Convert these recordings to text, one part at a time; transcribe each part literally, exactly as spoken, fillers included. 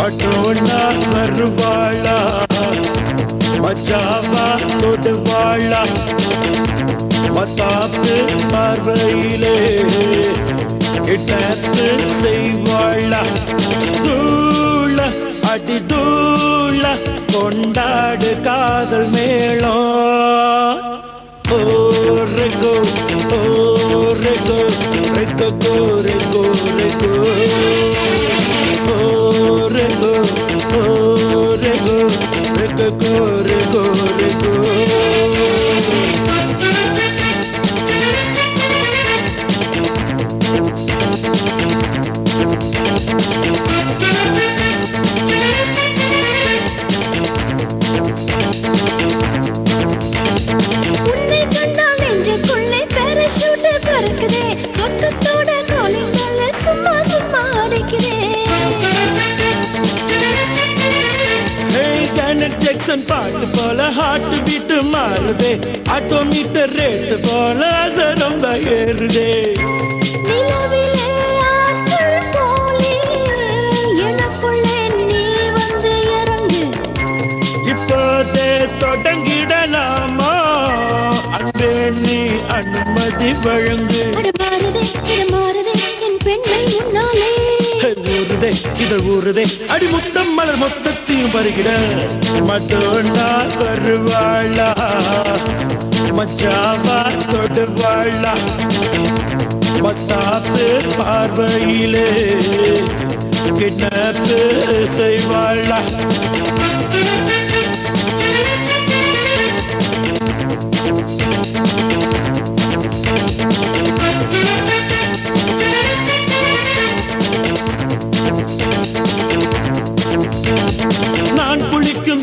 பட்டோனா வருவாளா மச்சாவா தொடுவாளா மத்தாப்பு பார்வையிலே கிட்டாத்து செய்வாளா தூள அடி தூள கொண்டாடு காதல் மேளம் ஓரகோ ஓரகோ ரெக்கோ கோரகோ ரெக்கோ ஓரகோ ஓரகோ ரெக்கோ கோரகோ ரெக்கோ Jackson பாட்டு போல ஹார்ட் பீட் மாறுதே ஆட்டோமீட்டர் ரேட் போல ரொம்ப ஏறுதே நிலவிலே ஆற்றல் போலே எனக்குள்ளே நீ வந்து இறங்கு இப்போதே தொடங்கிடலாமா அன்பே நீ அனுமதி வழங்கு மாறுதே இது மாறுதே என் பெண்மை உன்னாலே ஊறுதே இது ஊறுதே அடி முத்தம் மலர் மொத்த வருகிட மட்டோனா வருவாளா மச்சாவா தொடுவாளா மத்தாப்பு பார்வையிலே கிட்னாப்பு செய்வாளா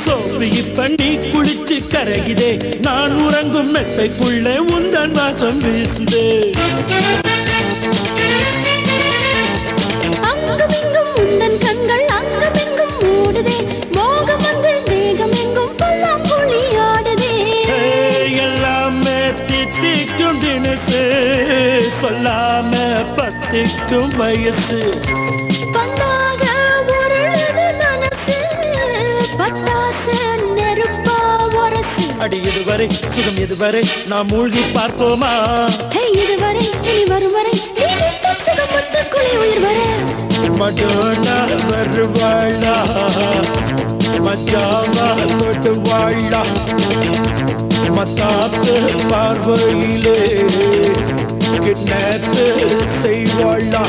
சோவி இப்ப நீ குளிச்சு கரையுதே நான் உறங்கும் மெத்தைக்குள்ளே உந்தன் வாசம் வீசுதே அங்குமிங்கும் உந்தன் கண்கள் அங்குமிங்கும் மூடுதே மோகம் வந்து தேகமெங்கும் பல்லாங்குழி ஆடுதே எல்லாமே தித்திக்கும் தினசு சொல்லாம பத்திக்கும் வயசு அடி இதுவரை சுகம் இதுவரை நாம் மூழ்கி பார்ப்போமா இதுவரை இனி வரும் வரை உயிர் வர மட்டோனா வருவாளா மச்சாவா தொடுவாளா மத்தாப்பு பார்வையிலே கிட்னாப்பு செய்வாளா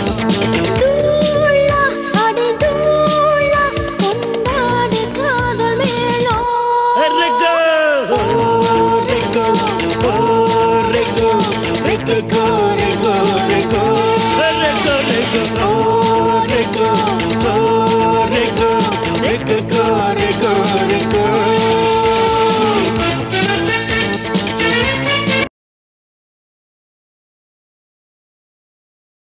Go, go, go.